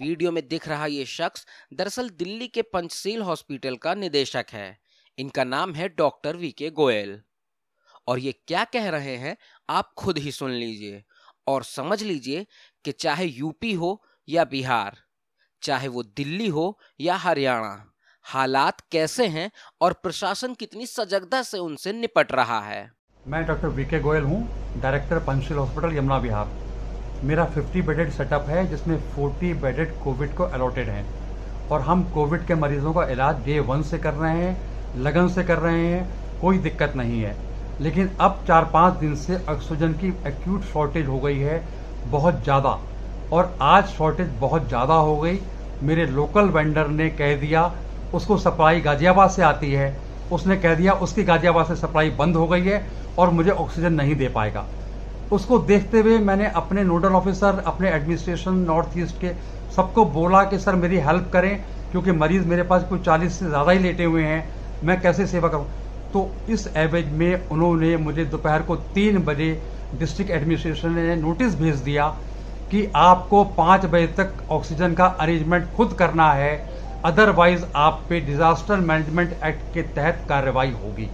Video में दिख रहा ये शख्स दरअसल दिल्ली के पंचशील हॉस्पिटल का निदेशक है। इनका नाम है डॉक्टर वीके गोयल और ये क्या कह रहे हैं आप खुद ही सुन लीजिए और समझ लीजिए कि चाहे यूपी हो या बिहार, चाहे वो दिल्ली हो या हरियाणा, हालात कैसे हैं और प्रशासन कितनी सजगता से उनसे निपट रहा है। मैं डॉक्टर वीके गोयल हूं, डायरेक्टर पंचशील हॉस्पिटल यमुना बिहार। मेरा 50 बेडेड सेटअप है जिसमें 40 बेडेड कोविड को अलॉटेड हैं और हम कोविड के मरीजों का इलाज डे 1 से कर रहे हैं, लगन से कर रहे हैं, कोई दिक्कत नहीं है। लेकिन अब 4-5 दिन से ऑक्सीजन की एक्यूट शॉर्टेज हो गई है बहुत ज़्यादा और आज शॉर्टेज बहुत ज़्यादा हो गई। मेरे लोकल वेंडर ने कह दिया, उसको सप्लाई गाजियाबाद से आती है, उसने कह दिया उसकी गाजियाबाद से सप्लाई बंद हो गई है और मुझे ऑक्सीजन नहीं दे पाएगा। उसको देखते हुए मैंने अपने नोडल ऑफिसर, अपने एडमिनिस्ट्रेशन नॉर्थ ईस्ट के सबको बोला कि सर मेरी हेल्प करें क्योंकि मरीज़ मेरे पास कुछ 40 से ज़्यादा ही लेटे हुए हैं, मैं कैसे सेवा करूं। तो इस एवज में उन्होंने मुझे दोपहर को 3 बजे डिस्ट्रिक्ट एडमिनिस्ट्रेशन ने नोटिस भेज दिया कि आपको 5 बजे तक ऑक्सीजन का अरेंजमेंट खुद करना है, अदरवाइज़ आप पे डिज़ास्टर मैनेजमेंट एक्ट के तहत कार्रवाई होगी।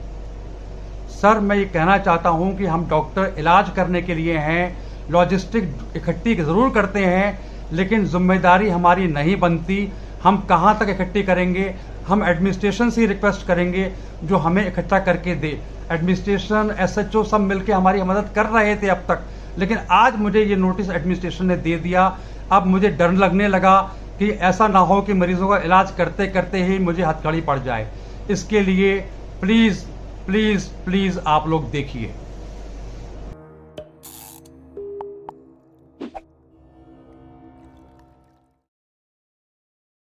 सर मैं ये कहना चाहता हूँ कि हम डॉक्टर इलाज करने के लिए हैं, लॉजिस्टिक इकट्ठी ज़रूर करते हैं लेकिन जिम्मेदारी हमारी नहीं बनती। हम कहाँ तक इकट्ठी करेंगे, हम एडमिनिस्ट्रेशन से रिक्वेस्ट करेंगे जो हमें इकट्ठा करके दे। एडमिनिस्ट्रेशन SHO सब मिलके हमारी मदद कर रहे थे अब तक, लेकिन आज मुझे ये नोटिस एडमिनिस्ट्रेशन ने दे दिया। अब मुझे डर लगने लगा कि ऐसा ना हो कि मरीजों का इलाज करते करते ही मुझे हथकड़ी पड़ जाए। इसके लिए प्लीज़ प्लीज़ प्लीज़ आप लोग देखिए।